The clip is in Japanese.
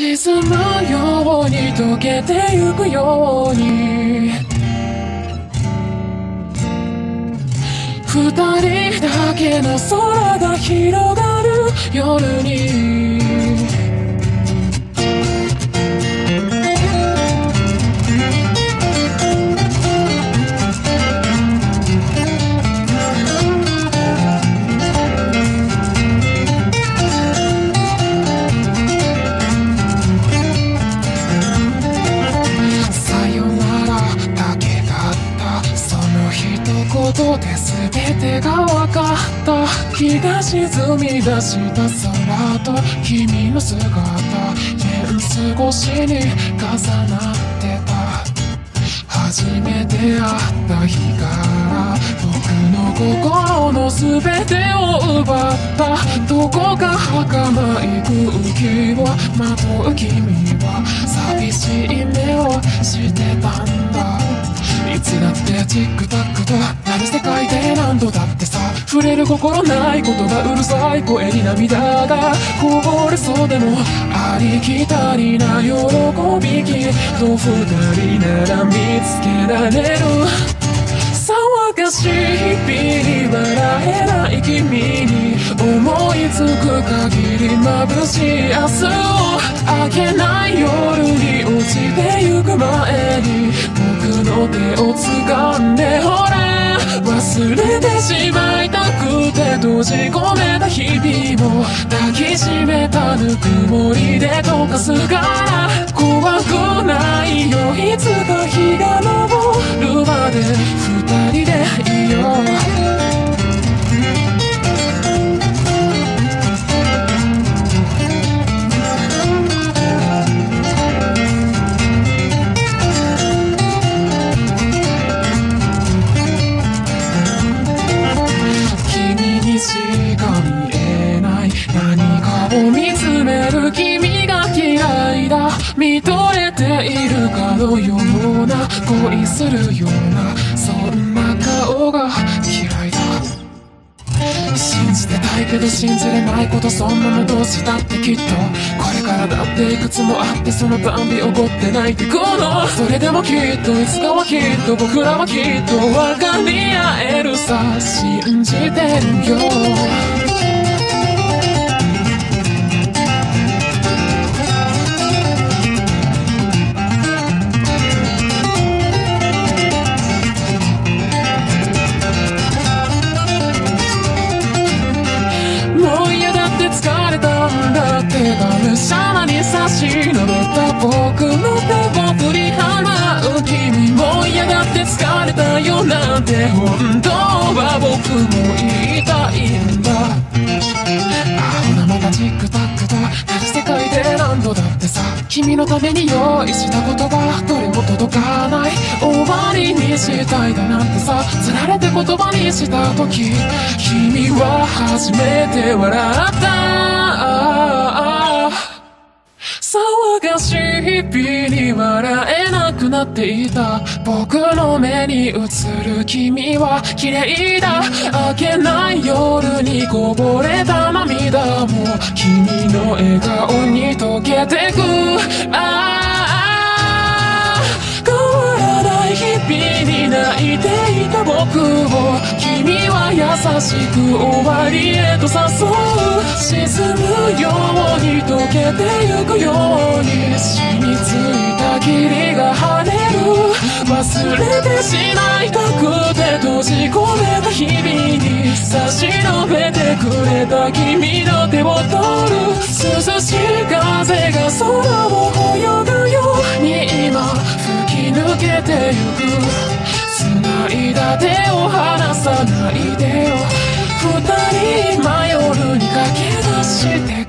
沈むように溶けてゆくように二人だけの空が広がる夜に全てが分かった日が沈み出した空と君の姿年越しに重なってた初めて会った日から僕の心の全てを奪ったどこか儚い空気をまとう君は寂しい目をしてたんだいつだってチックタックと何世界で何度だってさ触れる心ないことがうるさい声に涙がこぼれそうでもありきたりな喜びきっと二人なら見つけられる騒がしい日々に笑えない君に思いつく限り眩しい明日を明けない夜に落ちてゆく前に手を掴んでほれ忘れてしまいたくて閉じ込めた日々を抱きしめたぬくもりで溶かすから怖くないよいつか日が昇るまで二人でいよう見とれているかのような恋するようなそんな顔が嫌いだ信じてたいけど信じれないことそんなのどうしたってきっとこれからだっていくつもあってそのたんび怒って泣いてくのそれでもきっといつかはきっと僕らはきっと分かり合えるさ信じてるよむしゃらに差し伸べた僕の手を振り払う君も嫌がって疲れたよなんて本当は僕も言いたいんだアホなまたチックタックと何世界で何度だってさ君のために用意した言葉どれも届かない終わりにしたいだなんてさつられて言葉にした時君は初めて笑った騒がしい日々に笑えなくなっていた僕の目に映る君は綺麗だ明けない夜にこぼれた涙も君の笑顔に溶けてく変わらない日々に泣いていた僕を君は優しく終わりへと誘う沈むように溶けてゆくように染みついた霧が跳ねる忘れてしまいたくて閉じ込めた日々に差し伸べてくれた君の手を取る涼しい風が空を泳ぐように今吹き抜けてゆく繋いだ手を離さないでよ二人迷うに駆け出して